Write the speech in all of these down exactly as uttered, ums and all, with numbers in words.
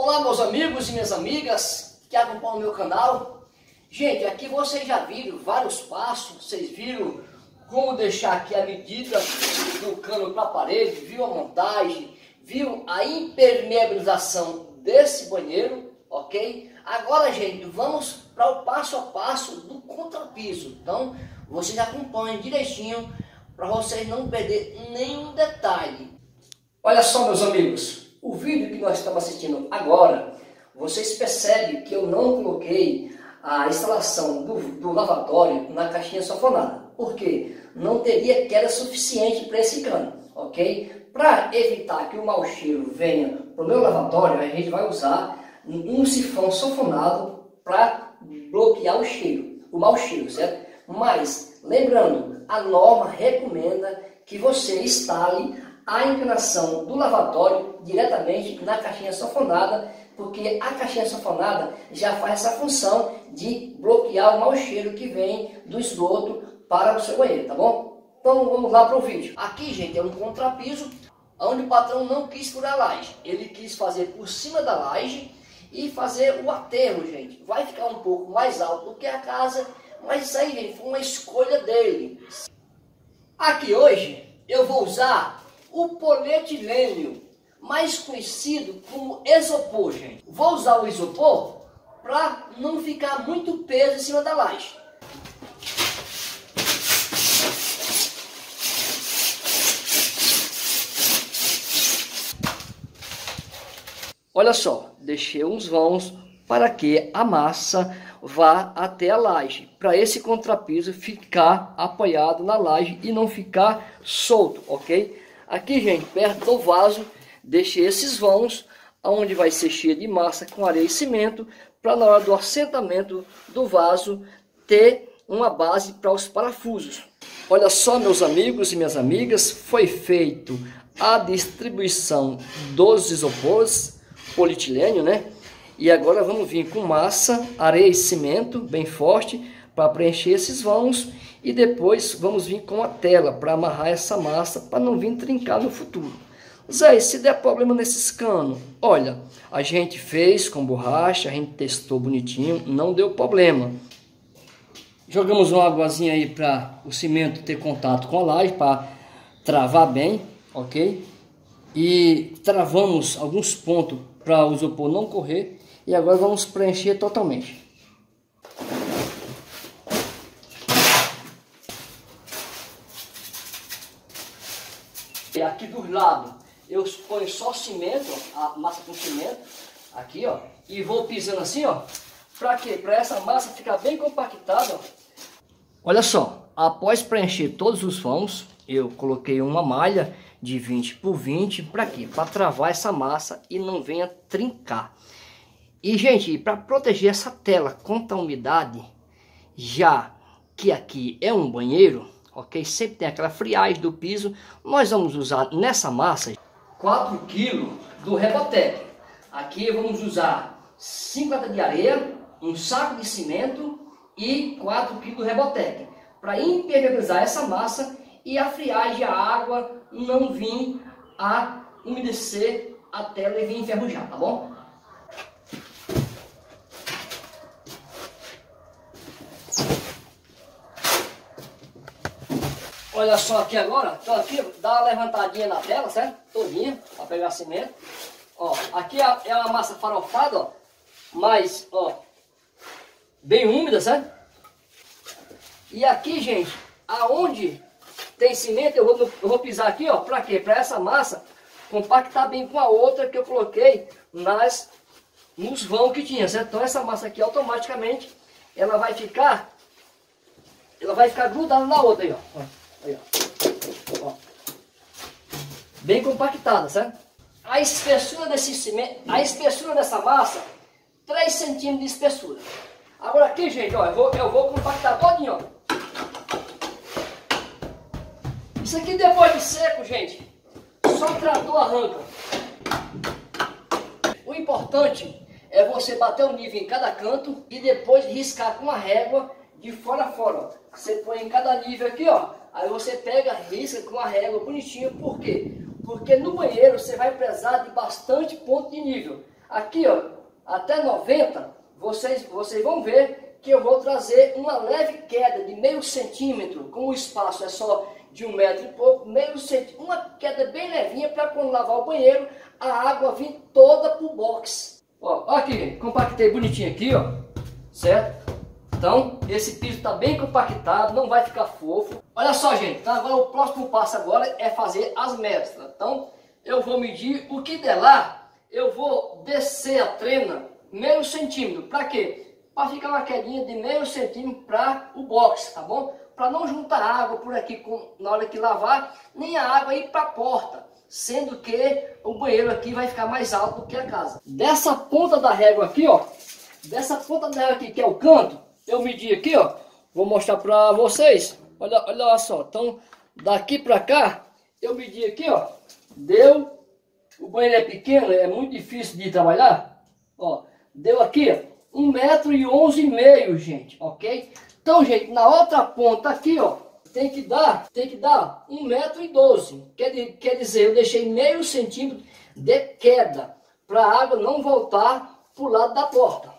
Olá meus amigos e minhas amigas que acompanham o meu canal. Gente, aqui vocês já viram vários passos, vocês viram como deixar aqui a medida do cano para a parede, viu a montagem, viu a impermeabilização desse banheiro, ok? Agora, gente, vamos para o passo a passo do contrapiso. Então, vocês acompanhem direitinho para vocês não perderem nenhum detalhe. Olha só, meus amigos, o vídeo que nós estamos assistindo agora, vocês percebem que eu não coloquei a instalação do, do lavatório na caixinha safonada, porque não teria queda suficiente para esse cano, ok? Para evitar que o mau cheiro venha para o meu lavatório, a gente vai usar um sifão sanfonado para bloquear o cheiro, o mau cheiro, certo? Mas, lembrando, a norma recomenda que você instale a encanação do lavatório diretamente na caixinha sanfonada, porque a caixinha sanfonada já faz essa função de bloquear o mau cheiro que vem do esgoto para o seu banheiro, tá bom? Então vamos lá para o vídeo. Aqui, gente, é um contrapiso, onde o patrão não quis furar a laje, ele quis fazer por cima da laje e fazer o aterro, gente. Vai ficar um pouco mais alto do que a casa, mas isso aí, gente, foi uma escolha dele. Aqui hoje eu vou usar o polietilênio, mais conhecido como isopor, gente. Vou usar o isopor para não ficar muito peso em cima da laje. Olha só, deixei uns vãos para que a massa vá até a laje, para esse contrapiso ficar apoiado na laje e não ficar solto, ok? Aqui, gente, perto do vaso, deixei esses vãos, onde vai ser cheio de massa com areia e cimento, para na hora do assentamento do vaso ter uma base para os parafusos. Olha só, meus amigos e minhas amigas, foi feito a distribuição dos isopores, polietilênio, né? E agora vamos vir com massa, areia e cimento bem forte para preencher esses vãos, e depois vamos vir com a tela para amarrar essa massa para não vir trincar no futuro. Zé, se der problema nesses canos, olha, a gente fez com borracha, a gente testou bonitinho, não deu problema. Jogamos uma águazinha aí para o cimento ter contato com a laje para travar bem, ok? E travamos alguns pontos para o isopor não correr, e agora vamos preencher totalmente. E aqui dos lados eu ponho só cimento, ó, a massa com cimento aqui, ó, e vou pisando assim, ó, para que para essa massa ficar bem compactada, ó. Olha só, após preencher todos os vãos, eu coloquei uma malha de vinte por vinte, para quê? Para travar essa massa e não venha trincar. E, gente, para proteger essa tela contra a umidade, já que aqui é um banheiro, ok? Sempre tem aquela friagem do piso, nós vamos usar nessa massa quatro quilos do Rebotec. Aqui vamos usar cinquenta de areia, um saco de cimento e quatro quilos do Rebotec, para impermeabilizar essa massa e a friagem, a água não vir a umedecer a tela e vir enferrujar, tá bom? Olha só aqui agora, então aqui dá uma levantadinha na tela, certo? Todinha, para pegar cimento. Ó, aqui é uma massa farofada, ó, mas, ó, bem úmida, certo? E aqui, gente, aonde tem cimento, eu vou, eu vou pisar aqui, ó, pra quê? Pra essa massa compactar bem com a outra que eu coloquei nas, nos vãos que tinha, certo? Então essa massa aqui, automaticamente, ela vai ficar, ela vai ficar grudada na outra aí, ó. Aí, ó. Ó. Bem compactada, certo? A espessura desse cimento, a espessura dessa massa, três centímetros de espessura. Agora aqui, gente, ó, eu vou, eu vou compactar todinho, ó. Isso aqui depois de seco, gente, só trator arranca. O importante é você bater o nível em cada canto e depois riscar com a régua de fora a fora. Você põe em cada nível aqui, ó. Aí você pega, risca com a régua bonitinho. Por quê? Porque no banheiro você vai precisar de bastante ponto de nível. Aqui, ó, até noventa, vocês, vocês vão ver que eu vou trazer uma leve queda de meio centímetro. Como o espaço é só de um metro e pouco, meio centímetro, uma queda bem levinha para quando lavar o banheiro, a água vir toda pro box. Ó, aqui, compactei bonitinho aqui, ó, certo? Então, esse piso está bem compactado, não vai ficar fofo. Olha só, gente, então agora o próximo passo agora é fazer as metas. Então, eu vou medir o que der lá, eu vou descer a trena meio centímetro. Para quê? Para ficar uma quedinha de meio centímetro para o box, tá bom? Para não juntar água por aqui com, na hora que lavar, nem a água ir para a porta. Sendo que o banheiro aqui vai ficar mais alto do que a casa. Dessa ponta da régua aqui, ó, dessa ponta da régua aqui, que é o canto, eu medi aqui, ó, vou mostrar para vocês, olha, olha só, então daqui para cá, eu medi aqui, ó, deu, o banheiro é pequeno, é muito difícil de trabalhar, ó, deu aqui, ó, um metro e onze e meio, gente, ok? Então, gente, na outra ponta aqui, ó, tem que dar, tem que dar um metro e doze, quer, quer dizer, eu deixei meio centímetro de queda, para a água não voltar para o lado da porta,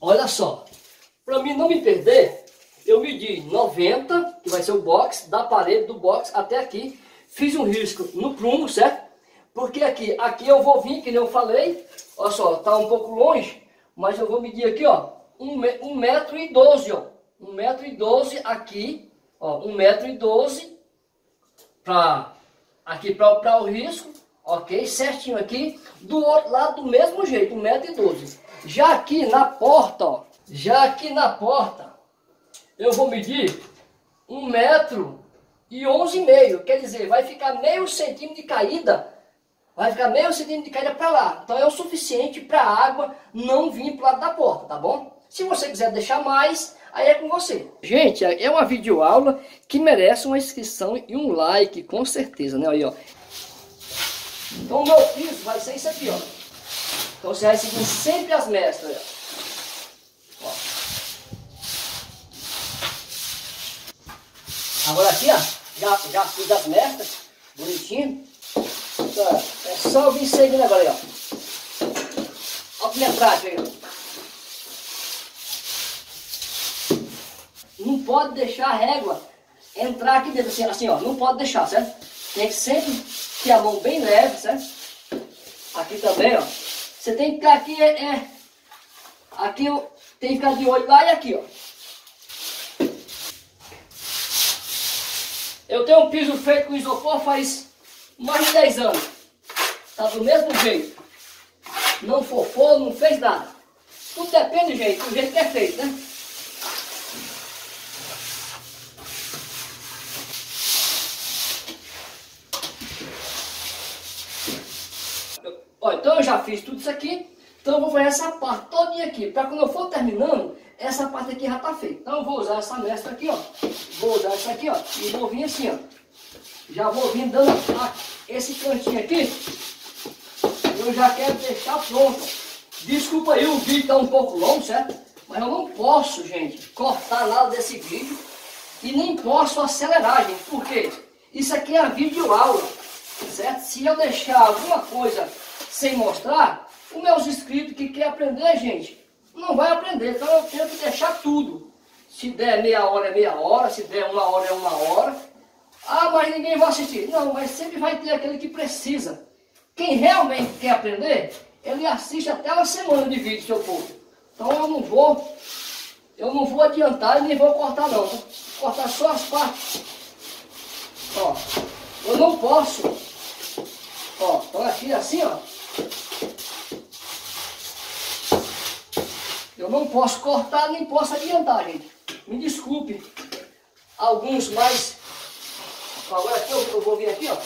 olha só. Para mim não me perder, eu medi noventa, que vai ser o box, da parede do box até aqui. Fiz um risco no prumo, certo? Porque aqui, aqui eu vou vir, que nem eu falei, olha só, tá um pouco longe, mas eu vou medir aqui, ó, um metro e doze, ó. um metro e doze aqui, ó, um metro e doze para aqui para o risco, ok? Certinho aqui, do outro lado do mesmo jeito, um metro e doze. Já aqui na porta, ó. Já aqui na porta, eu vou medir um metro e onze e meio, quer dizer, vai ficar meio centímetro de caída, vai ficar meio centímetro de caída para lá. Então é o suficiente para a água não vir para o lado da porta, tá bom? Se você quiser deixar mais, aí é com você. Gente, é uma videoaula que merece uma inscrição e um like, com certeza, né? Aí, ó. Então o meu piso vai ser isso aqui, ó. Então você vai seguir sempre as mestras, ó. Agora aqui, ó, já, já fiz as mestras, bonitinho. Então, é só vir seguindo agora aí, ó. Olha a minha prática aí, ó. Não pode deixar a régua entrar aqui dentro, assim, assim, ó. Não pode deixar, certo? Tem que sempre ter a mão bem leve, certo? Aqui também, ó. Você tem que ficar aqui, é... é aqui, ó, tem que ficar de olho lá e aqui, ó. Eu tenho um piso feito com isopor faz mais de dez anos. Tá do mesmo jeito. Não fofou, não fez nada. Tudo depende do jeito, do jeito que é feito, né? Ó, então eu já fiz tudo isso aqui. Então eu vou fazer essa parte todinha aqui. Para quando eu for terminando, essa parte aqui já está feita. Então eu vou usar essa mestra aqui, ó. Vou usar essa aqui, ó. E vou vir assim, ó. Já vou vir dando esse cantinho aqui. Eu já quero deixar pronto. Desculpa aí, o vídeo está um pouco longo, certo? Mas eu não posso, gente, cortar nada desse vídeo. E nem posso acelerar, gente. Por quê? Isso aqui é a videoaula, certo? Se eu deixar alguma coisa sem mostrar, os meus inscritos que querem aprender, gente, não vai aprender, então eu tenho que deixar tudo. Se der meia hora é meia hora, se der uma hora é uma hora. Ah, mas ninguém vai assistir. Não, mas sempre vai ter aquele que precisa. Quem realmente quer aprender, ele assiste até uma semana de vídeo que eu posto. Então eu não vou, eu não vou adiantar e nem vou cortar não. Vou cortar só as partes. Ó, eu não posso. Ó, então aqui assim, ó. Eu não posso cortar, nem posso adiantar, gente. Me desculpe. Alguns mais... Agora aqui eu, eu vou vir aqui, ó.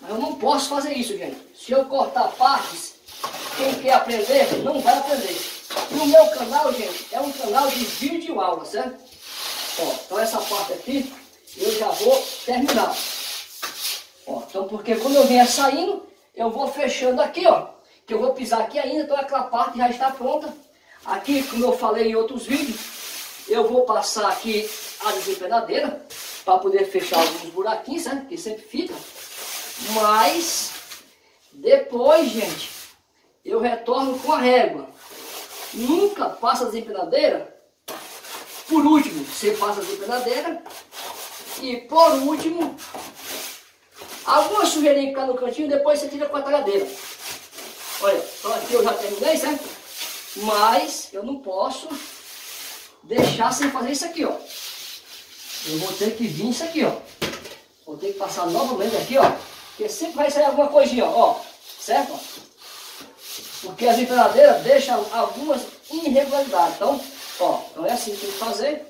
Mas eu não posso fazer isso, gente. Se eu cortar partes, quem quer aprender, não vai aprender. E o meu canal, gente, é um canal de videoaula, certo? Ó, então essa parte aqui, eu já vou terminar. Ó, então porque quando eu vier saindo, eu vou fechando aqui, ó. Que eu vou pisar aqui ainda, então aquela parte já está pronta. Aqui, como eu falei em outros vídeos, eu vou passar aqui a desempenadeira para poder fechar alguns buraquinhos, né? Que sempre fica. Mas, depois, gente, eu retorno com a régua. Nunca passo a desempenadeira. Por último, você passa a desempenadeira. E por último, alguma sujeirinha que está no cantinho, depois você tira com a talhadeira. Olha, só aqui eu já terminei, certo? Mas eu não posso deixar sem fazer isso aqui, ó. Eu vou ter que vir isso aqui, ó. Vou ter que passar novamente aqui, ó. Porque sempre vai sair alguma coisinha, ó. Certo? Porque a desempenadeira deixa algumas irregularidades. Então, ó, então é assim que tem que fazer.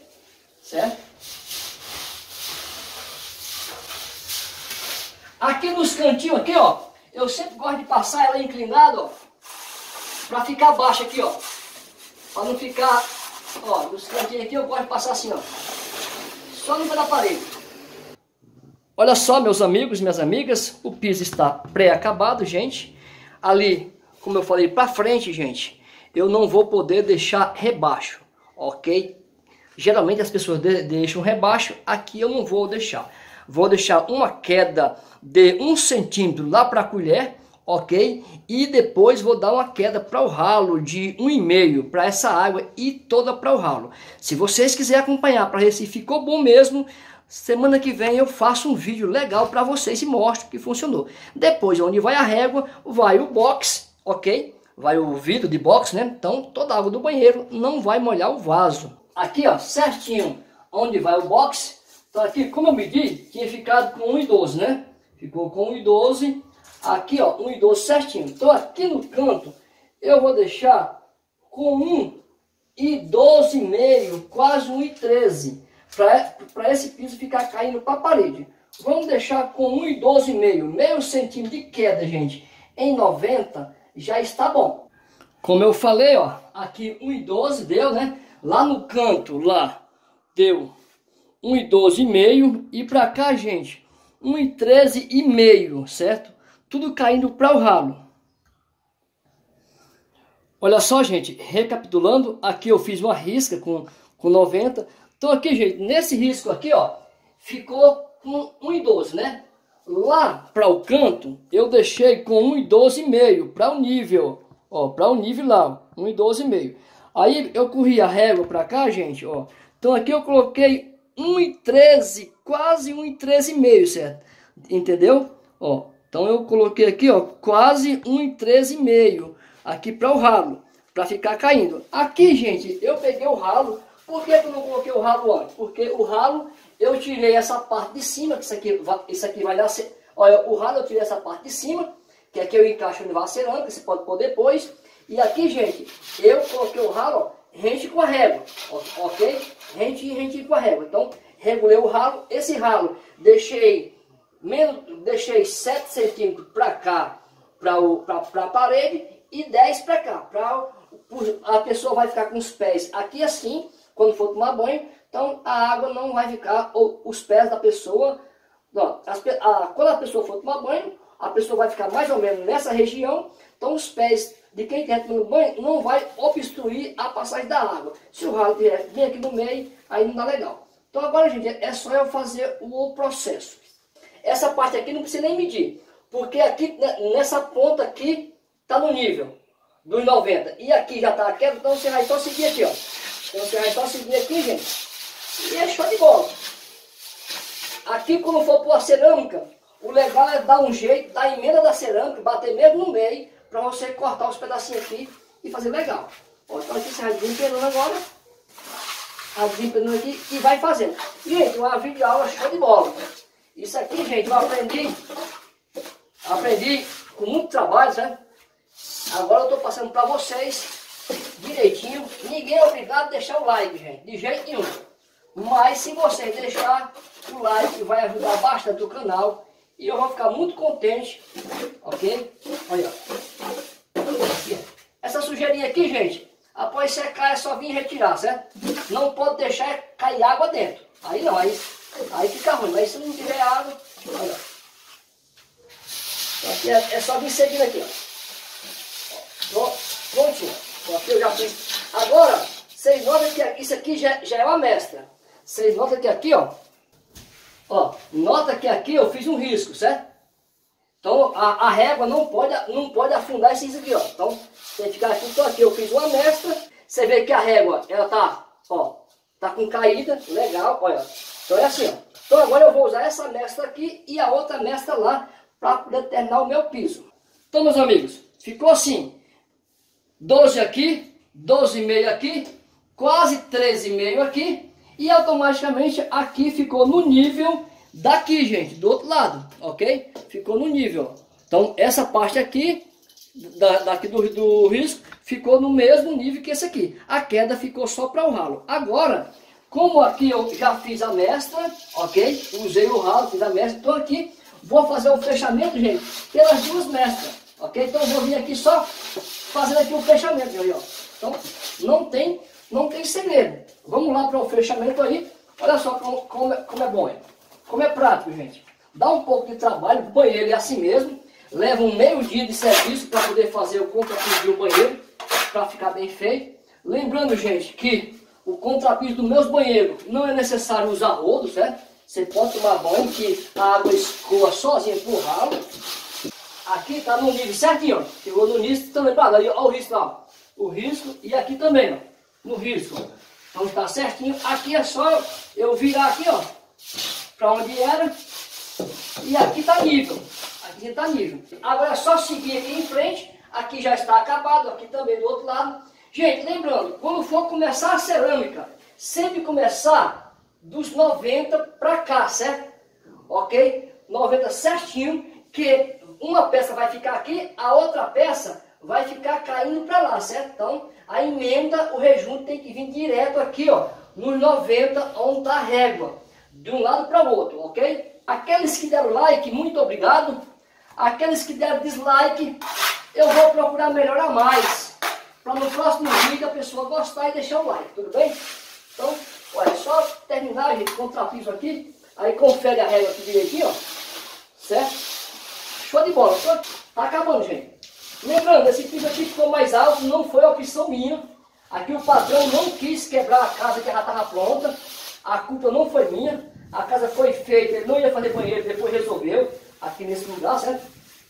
Certo? Aqui nos cantinhos, aqui, ó. Eu sempre gosto de passar ela inclinada, ó. Pra ficar baixa aqui, ó. Pra não ficar... Ó, nos cantinhos aqui eu gosto de passar assim, ó. Só no pé da parede. Olha só, meus amigos e minhas amigas. O piso está pré-acabado, gente. Ali, como eu falei, pra frente, gente. Eu não vou poder deixar rebaixo, ok? Geralmente as pessoas de deixam rebaixo. Aqui eu não vou deixar. Vou deixar uma queda de um centímetro lá para a colher, ok? E depois vou dar uma queda para o ralo de um e meio para essa água e toda para o ralo. Se vocês quiserem acompanhar para ver se ficou bom mesmo, semana que vem eu faço um vídeo legal para vocês e mostro que funcionou. Depois, onde vai a régua, vai o box, ok? Vai o vidro de box, né? Então, toda a água do banheiro não vai molhar o vaso. Aqui, ó, certinho, onde vai o box. Então aqui, como eu medi, tinha ficado com um e doze, né? Ficou com um e doze. Aqui, ó, um e doze certinho. Então aqui no canto, eu vou deixar com um e doze e meio, quase um e treze. Para esse piso ficar caindo para a parede. Vamos deixar com um e doze e meio, meio centímetro de queda, gente. Em noventa, já está bom. Como eu falei, ó, aqui um e doze deu, né? Lá no canto, lá, deu... um e doze e meio e pra cá, gente, um e treze e meio, certo? Tudo caindo para o ralo. Olha só, gente, recapitulando, aqui eu fiz uma risca com, com noventa. Então aqui, gente, nesse risco aqui, ó, ficou com um e doze, né? Lá para o canto, eu deixei com um e doze e meio para o nível, ó, para o nível lá, um e doze e meio. Aí eu corri a régua para cá, gente, ó. Então aqui eu coloquei um e treze, quase um e treze e meio, certo? Entendeu? Ó, então eu coloquei aqui, ó, quase um e treze e meio aqui para o ralo, para ficar caindo. Aqui, gente, eu peguei o ralo. Por que eu não coloquei o ralo antes? Porque o ralo eu tirei essa parte de cima, que isso aqui vai, isso aqui vai dar. Olha, o ralo eu tirei essa parte de cima, que aqui eu encaixo no vacerando, que você pode pôr depois. E aqui, gente, eu coloquei o ralo, ó, rente com a régua, ok? Rente e rente com a régua. Então, regulei o ralo. Esse ralo, deixei, menos, deixei sete centímetros para cá, para a parede, e dez para cá. Pra, a pessoa vai ficar com os pés aqui assim, quando for tomar banho. Então, a água não vai ficar, ou os pés da pessoa... Não, as, a, quando a pessoa for tomar banho, a pessoa vai ficar mais ou menos nessa região. Então, os pés... de quem está tomando banho, não vai obstruir a passagem da água. Se o ralo vier bem aqui no meio, aí não dá legal. Então agora, gente, é só eu fazer o processo. Essa parte aqui não precisa nem medir, porque aqui, nessa ponta aqui, está no nível dos noventa. E aqui já está a queda, então você vai só seguir aqui, ó. Então você vai só seguir aqui, gente. E é show de bola. Aqui, quando for pôr a cerâmica, o legal é dar um jeito, dar a emenda da cerâmica, bater mesmo no meio, para você cortar os pedacinhos aqui e fazer legal. Ó, então aqui você vai desempenando agora. Vai desempenando aqui e vai fazendo. Gente, uma videoaula show de bola. Isso aqui, gente, eu aprendi. Aprendi com muito trabalho, né? Agora eu estou passando para vocês direitinho. Ninguém é obrigado a deixar o like, gente. De jeito nenhum. Mas se vocês deixarem o like, vai ajudar bastante o canal. E eu vou ficar muito contente, ok? Olha, ó. Essa sujeirinha aqui, gente, após secar é só vir retirar, certo? Não pode deixar cair água dentro. Aí não, aí, aí fica ruim. Mas se não tiver água, olha. Então, aqui é, é só vir seguindo aqui, ó. Ó, prontinho. Ó, aqui eu já fiz. Agora, vocês notam que isso aqui já, já é uma mestra. Vocês notam que aqui, ó. Ó, nota que aqui eu fiz um risco, certo? Então a, a régua não pode, não pode afundar esses aqui, ó. Então tem que ficar aqui, então aqui eu fiz uma mescla. Você vê que a régua, ela tá, ó, tá com caída, legal, olha. Então é assim, ó. Então agora eu vou usar essa mescla aqui e a outra mescla lá para determinar o meu piso. Então, meus amigos, ficou assim. doze aqui, doze vírgula cinco aqui, quase treze vírgula cinco aqui. E automaticamente aqui ficou no nível daqui, gente, do outro lado, ok? Ficou no nível. Então essa parte aqui, da, daqui do, do risco, ficou no mesmo nível que esse aqui. A queda ficou só para o ralo. Agora, como aqui eu já fiz a mestra, ok? Usei o ralo, fiz a mestra, estou aqui. Vou fazer o fechamento, gente, pelas duas mestras, ok? Então eu vou vir aqui só fazendo aqui o fechamento, gente, ó. Então não tem, não tem segredo. Vamos lá para o fechamento aí. Olha só como, como, é, como é bom, hein? Como é prático, gente. Dá um pouco de trabalho, o banheiro é assim mesmo. Leva um meio dia de serviço para poder fazer o contrapiso do banheiro, para ficar bem feito. Lembrando, gente, que o contrapiso do meus banheiros não é necessário usar rodo, certo? Você pode tomar banho que a água escoa sozinha pro ralo. Aqui tá no nível certinho, ó. Chegou no risco também, olha o risco lá, ó. O risco e aqui também, ó. No risco, ó. Então tá certinho. Aqui é só eu virar aqui, ó, para onde era. E aqui tá nível. Aqui tá nível. Agora é só seguir aqui em frente. Aqui já está acabado, aqui também do outro lado. Gente, lembrando, quando for começar a cerâmica, sempre começar dos noventa para cá, certo? Ok? noventa certinho, que uma peça vai ficar aqui, a outra peça vai ficar caindo para lá, certo? Então, a emenda, o rejunte tem que vir direto aqui, ó, nos noventa, onde está a régua, de um lado para o outro, ok? Aqueles que deram like, muito obrigado. Aqueles que deram dislike, eu vou procurar melhorar mais, para no próximo vídeo a pessoa gostar e deixar o like, tudo bem? Então, olha, é só terminar, gente, contrapiso aqui, aí confere a régua aqui direitinho, ó, certo? Show de bola, tá acabando, gente. Lembrando, esse piso aqui ficou mais alto, não foi a opção minha. Aqui o patrão não quis quebrar a casa que já estava pronta, a culpa não foi minha, a casa foi feita, ele não ia fazer banheiro, depois resolveu, aqui nesse lugar, certo?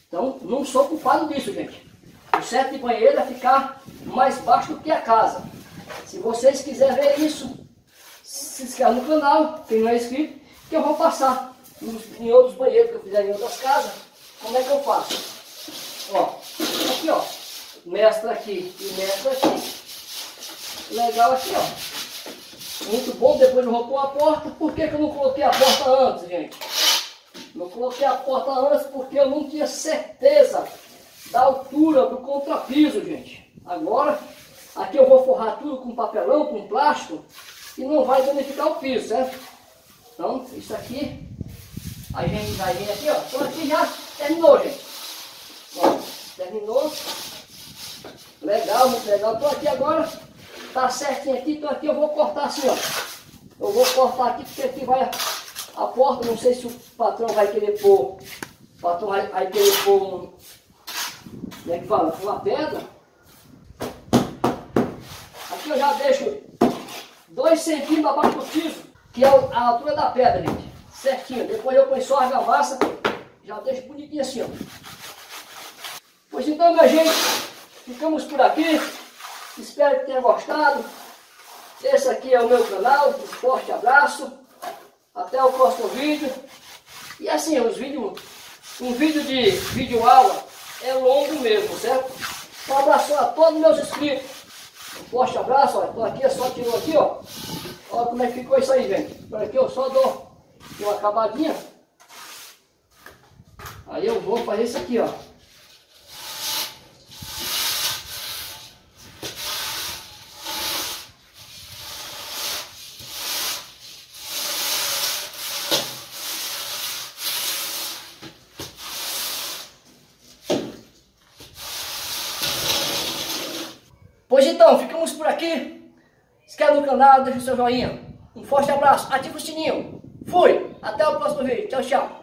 Então, não sou culpado disso, gente. O certo de banheiro é ficar mais baixo do que a casa. Se vocês quiserem ver isso, se inscreve no canal, quem não é inscrito, que eu vou passar em outros banheiros que eu fizer em outras casas. Como é que eu faço? Ó, aqui ó, mestra aqui e mestra aqui. Legal aqui ó. Muito bom, depois não vou pôr a porta. Por que, que eu não coloquei a porta antes, gente? Não coloquei a porta antes porque eu não tinha certeza da altura do contrapiso, gente. Agora, aqui eu vou forrar tudo com papelão, com plástico, e não vai danificar o piso, certo? Então, isso aqui, a gente vai vir aqui, ó. Então aqui já terminou, gente. Ó, terminou. Legal, muito legal. Então aqui agora, tá certinho aqui, então aqui eu vou cortar assim, ó. Eu vou cortar aqui, porque aqui vai a, a porta, não sei se o patrão vai querer pôr, o patrão vai, vai querer pôr, um, como é que fala, uma pedra. Aqui eu já deixo dois centímetros abaixo do piso, que é a altura da pedra, gente. Certinho. Depois eu ponho só a argamassa, já deixo bonitinho assim, ó. Pois então, minha gente, ficamos por aqui. Espero que tenha gostado. Esse aqui é o meu canal. Um forte abraço. Até o próximo vídeo. E assim, os vídeos, um vídeo de vídeo aula é longo mesmo, certo? Um abraço a todos meus inscritos. Um forte abraço, olha, tô aqui, é só tirou aqui, ó. Olha como é que ficou isso aí, gente. Por aqui eu só dou uma acabadinha. Aí eu vou fazer isso aqui, ó. Pois então, ficamos por aqui. Inscreve no canal, deixa o seu joinha. Um forte abraço, ativa o sininho. Fui, até o próximo vídeo. Tchau, tchau.